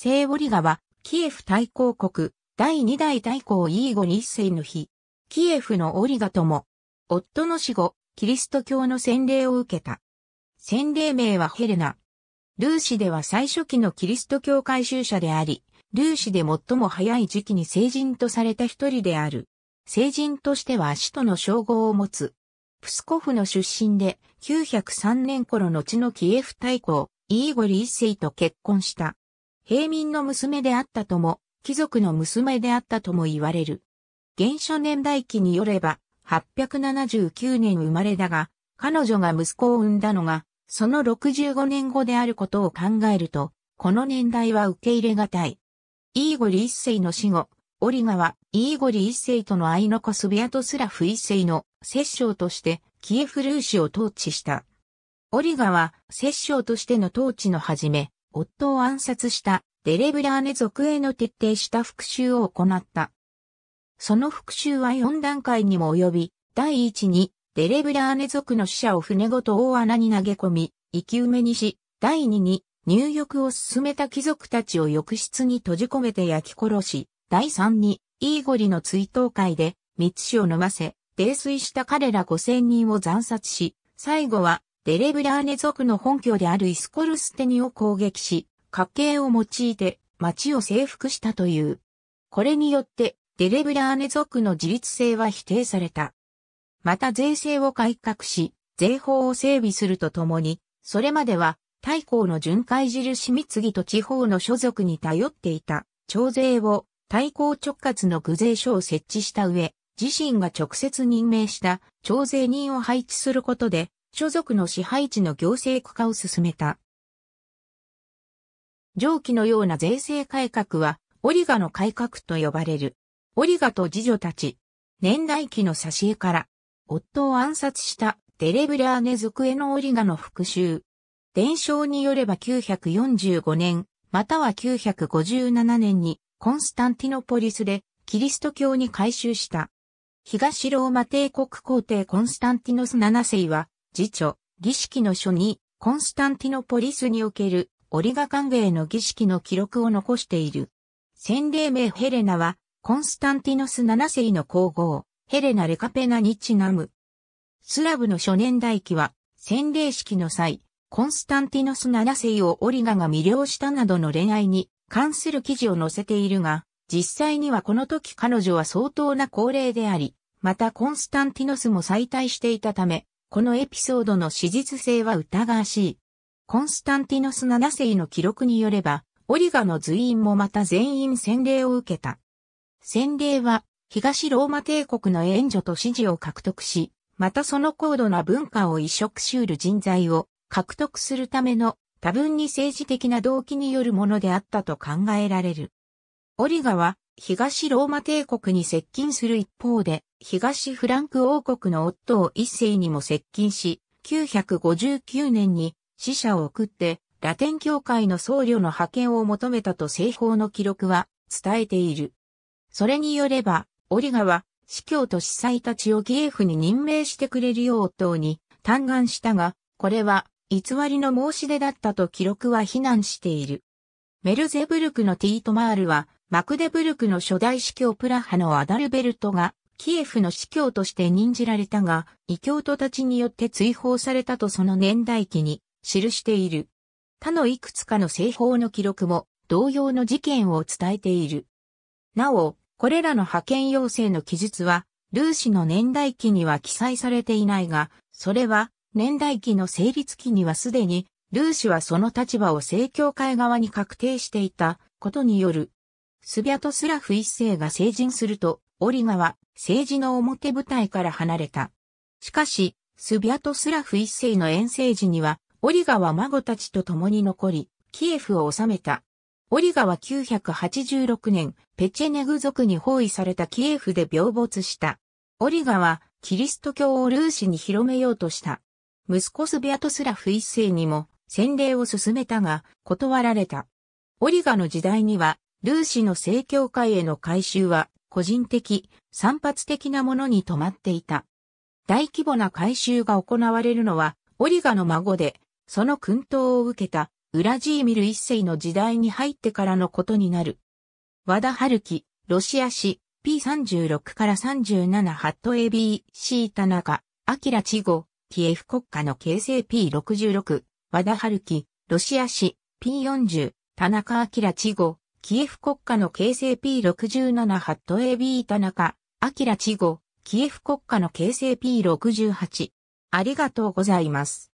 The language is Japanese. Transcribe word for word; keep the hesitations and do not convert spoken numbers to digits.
聖オリガは、キエフ大公国、第二代大公イーゴに世の日、キエフのオリガとも、夫の死後、キリスト教の洗礼を受けた。洗礼名はヘレナ。ルーシでは最初期のキリスト教改宗者であり、ルーシで最も早い時期に聖人とされた一人である。聖人としては使徒の称号を持つ。プスコフの出身で、きゅうひゃくさんねん頃の後のキエフ大公、イーゴリいっせいと結婚した。平民の娘であったとも、貴族の娘であったとも言われる。原初年代記によれば、はっぴゃくななじゅうきゅうねん生まれだが、彼女が息子を産んだのが、そのろくじゅうごねんごであることを考えると、この年代は受け入れがたい。イーゴリいっせいの死後、オリガは、イーゴリいっせいとの愛の子スビアトスラフいっせいの摂政として、キエフルーシを統治した。オリガは、摂政としての統治の始め、夫を暗殺したデレブラーネ族への徹底した復讐を行った。その復讐はよんだんかいにも及び、第一に、デレブラーネ族の死者を船ごと大穴に投げ込み、生き埋めにし、第二に、入浴を進めた貴族たちを浴室に閉じ込めて焼き殺し、第三に、イーゴリの追悼会で、蜜酒を飲ませ、泥酔した彼らごせんにんを惨殺し、最後は、デレブラーネ族の本拠であるイスコルステニを攻撃し、火刑を用いて町を征服したという。これによってデレブラーネ族の自立性は否定された。また税制を改革し、税法を整備するとともに、それまでは大公の巡回印貢と地方の所属に頼っていた徴税を大公直轄の具税所を設置した上、自身が直接任命した徴税人を配置することで、所属の支配地の行政区化を進めた。上記のような税制改革は、オリガの改革と呼ばれる。オリガと次女たち、年代記の挿絵から、夫を暗殺したデレブラーネ族へのオリガの復讐。伝承によればきゅうひゃくよんじゅうごねん、またはきゅうひゃくごじゅうななねんに、コンスタンティノポリスでキリスト教に改宗した。東ローマ帝国皇帝コンスタンティノスななせいは、次女、儀式の書に、コンスタンティノポリスにおける、オリガ歓迎の儀式の記録を残している。洗礼名ヘレナは、コンスタンティノスななせいの皇后、ヘレナ・レカペナにちなむ。スラブの初年代記は、洗礼式の際、コンスタンティノスななせいをオリガが魅了したなどの恋愛に関する記事を載せているが、実際にはこの時彼女は相当な高齢であり、またコンスタンティノスも妻帯していたため、このエピソードの史実性は疑わしい。コンスタンティノスななせいの記録によれば、オリガの随員もまた全員洗礼を受けた。洗礼は、東ローマ帝国の援助と支持を獲得し、またその高度な文化を移植しうる人材を獲得するための多分に政治的な動機によるものであったと考えられる。オリガは、東ローマ帝国に接近する一方で、東フランク王国の夫をいっせいにも接近し、きゅうひゃくごじゅうきゅうねんに使者を送って、ラテン教会の僧侶の派遣を求めたと正法の記録は伝えている。それによれば、オリガは、司教と司祭たちをキエフに任命してくれるよう夫に嘆願したが、これは偽りの申し出だったと記録は非難している。メルゼブルクのティートマールは、マクデブルクの初代司教プラハのアダルベルトが、キエフの司教として任じられたが、異教徒たちによって追放されたとその年代記に記している。他のいくつかの正法の記録も同様の事件を伝えている。なお、これらの派遣要請の記述は、ルーシの年代記には記載されていないが、それは年代記の成立期にはすでに、ルーシはその立場を正教会側に確定していたことによる。スビャトスラフいっせいが成人すると、オリガは、政治の表舞台から離れた。しかし、スビャトスラフいっせいの遠征時には、オリガは孫たちと共に残り、キエフを治めた。オリガはきゅうひゃくはちじゅうろくねん、ペチェネグ族に包囲されたキエフで病没した。オリガは、キリスト教をルーシに広めようとした。息子スビャトスラフいっせいにも、洗礼を勧めたが、断られた。オリガの時代には、ルーシの正教会への改宗は、個人的、散発的なものに止まっていた。大規模な改宗が行われるのは、オリガの孫で、その薫陶を受けた、ウラジーミル一世の時代に入ってからのことになる。和田春樹、ロシア史、ピーさんじゅうろく からさんじゅうなな、ハット エービーシー 田中、明稚語、キエフ国家の形成 ピーろくじゅうろく、和田春樹、ロシア史、ピーよんじゅう、田中明稚語、キエフ国家の形成 ピーろくじゅうなな、ハット エービー 田中、明稚語、キエフ国家の形成 ピーろくじゅうはち。ありがとうございます。